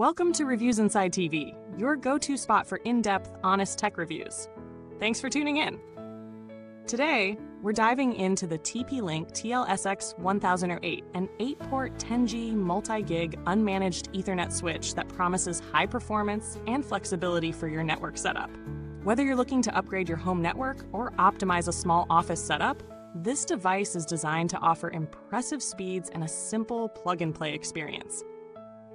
Welcome to Reviews Inside TV, your go-to spot for in-depth, honest tech reviews. Thanks for tuning in. Today, we're diving into the TP-Link TL-SX1008, an 8-port 10G multi-gig unmanaged Ethernet switch that promises high performance and flexibility for your network setup. Whether you're looking to upgrade your home network or optimize a small office setup, this device is designed to offer impressive speeds and a simple plug-and-play experience.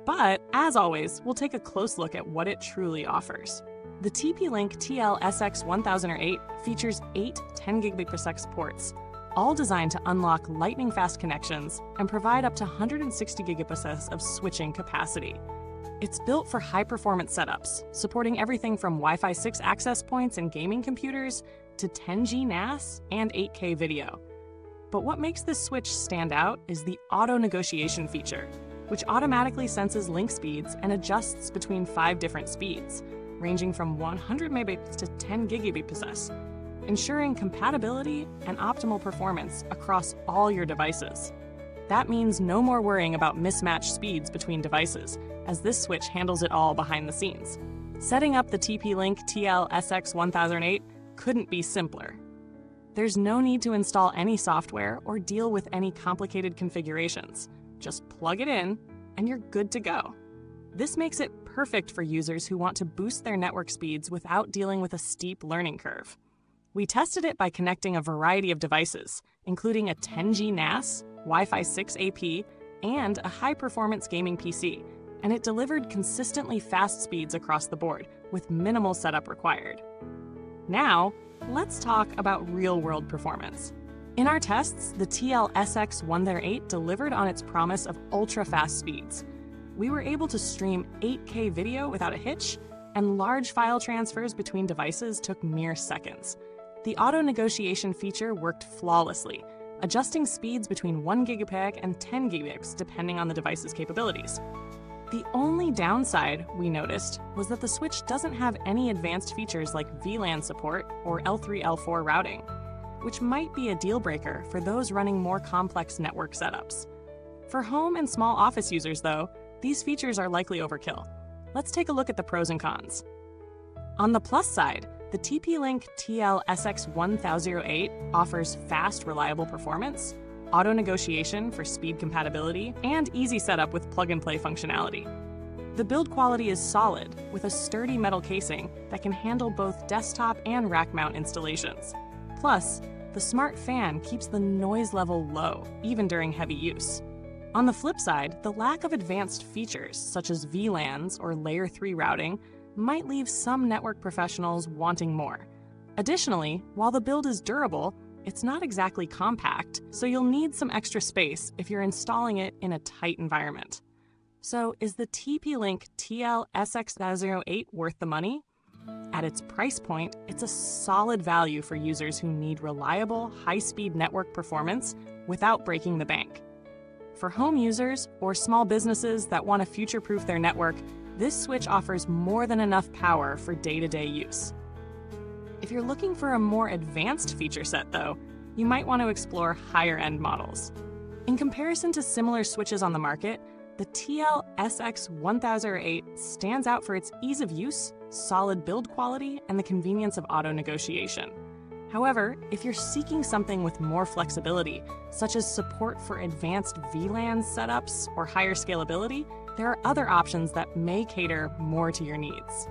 But, as always, we'll take a close look at what it truly offers. The TP-Link TL-SX1008 features 8 10 Gbps ports, all designed to unlock lightning-fast connections and provide up to 160 Gbps of switching capacity. It's built for high-performance setups, supporting everything from Wi-Fi 6 access points and gaming computers to 10G NAS and 8K video. But what makes this switch stand out is the auto-negotiation feature, which automatically senses link speeds and adjusts between 5 different speeds, ranging from 100 megabits to 10 Gbps, ensuring compatibility and optimal performance across all your devices. That means no more worrying about mismatched speeds between devices, as this switch handles it all behind the scenes. Setting up the TP-Link TL-SX1008 couldn't be simpler. There's no need to install any software or deal with any complicated configurations. Just plug it in, and you're good to go. This makes it perfect for users who want to boost their network speeds without dealing with a steep learning curve. We tested it by connecting a variety of devices, including a 10G NAS, Wi-Fi 6 AP, and a high-performance gaming PC, and it delivered consistently fast speeds across the board, with minimal setup required. Now, let's talk about real-world performance. In our tests, the TL-SX1008 delivered on its promise of ultra-fast speeds. We were able to stream 8K video without a hitch, and large file transfers between devices took mere seconds. The auto-negotiation feature worked flawlessly, adjusting speeds between 1 gigabit and 10 gigabits depending on the device's capabilities. The only downside we noticed was that the switch doesn't have any advanced features like VLAN support or L3-L4 routing, which might be a deal breaker for those running more complex network setups. For home and small office users, though, these features are likely overkill. Let's take a look at the pros and cons. On the plus side, the TP-Link TL-SX1008 offers fast, reliable performance, auto-negotiation for speed compatibility, and easy setup with plug-and-play functionality. The build quality is solid, with a sturdy metal casing that can handle both desktop and rack mount installations. Plus, the smart fan keeps the noise level low, even during heavy use. On the flip side, the lack of advanced features, such as VLANs or Layer 3 routing, might leave some network professionals wanting more. Additionally, while the build is durable, it's not exactly compact, so you'll need some extra space if you're installing it in a tight environment. So, is the TP-Link TL-SX1008 worth the money? At its price point, it's a solid value for users who need reliable, high-speed network performance without breaking the bank. For home users or small businesses that want to future-proof their network, this switch offers more than enough power for day-to-day use. If you're looking for a more advanced feature set, though, you might want to explore higher-end models. In comparison to similar switches on the market, the TL-SX1008 stands out for its ease of use, solid build quality, and the convenience of auto-negotiation. However, if you're seeking something with more flexibility, such as support for advanced VLAN setups or higher scalability, there are other options that may cater more to your needs.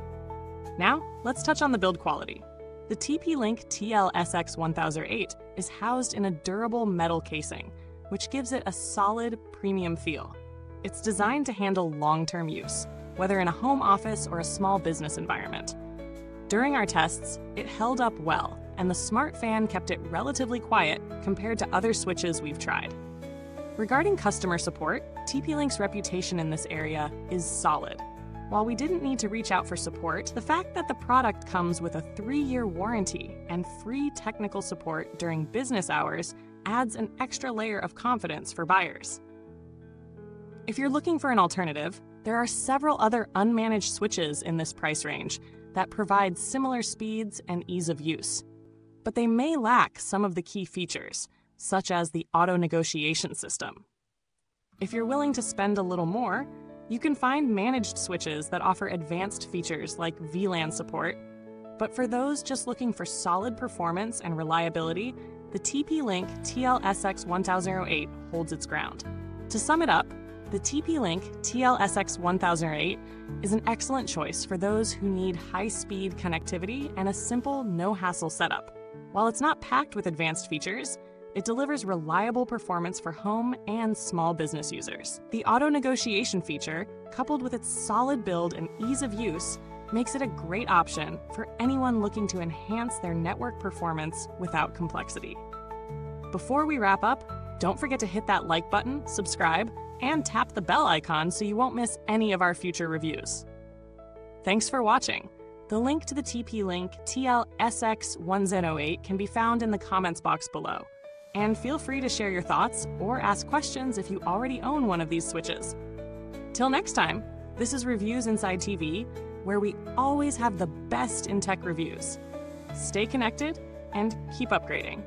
Now, let's touch on the build quality. The TP-Link TL-SX1008 is housed in a durable metal casing, which gives it a solid, premium feel. It's designed to handle long-term use, whether in a home office or a small business environment. During our tests, it held up well, and the smart fan kept it relatively quiet compared to other switches we've tried. Regarding customer support, TP-Link's reputation in this area is solid. While we didn't need to reach out for support, the fact that the product comes with a 3-year warranty and free technical support during business hours adds an extra layer of confidence for buyers. If you're looking for an alternative, there are several other unmanaged switches in this price range that provide similar speeds and ease of use. But they may lack some of the key features, such as the auto-negotiation system. If you're willing to spend a little more, You can find managed switches that offer advanced features like VLAN support, but for those just looking for solid performance and reliability, the TP-Link TL-SX1008 holds its ground. To sum it up, the TP-Link TL-SX1008 is an excellent choice for those who need high-speed connectivity and a simple, no-hassle setup. While it's not packed with advanced features, it delivers reliable performance for home and small business users. The auto negotiation feature, coupled with its solid build and ease of use, makes it a great option for anyone looking to enhance their network performance without complexity. Before we wrap up, don't forget to hit that like button, subscribe, and tap the bell icon so you won't miss any of our future reviews. Thanks for watching. The link to the TP-Link TL-SX1008 can be found in the comments box below. And feel free to share your thoughts or ask questions if you already own one of these switches. Till next time, this is Reviews Inside TV, where we always have the best in tech reviews. Stay connected and keep upgrading.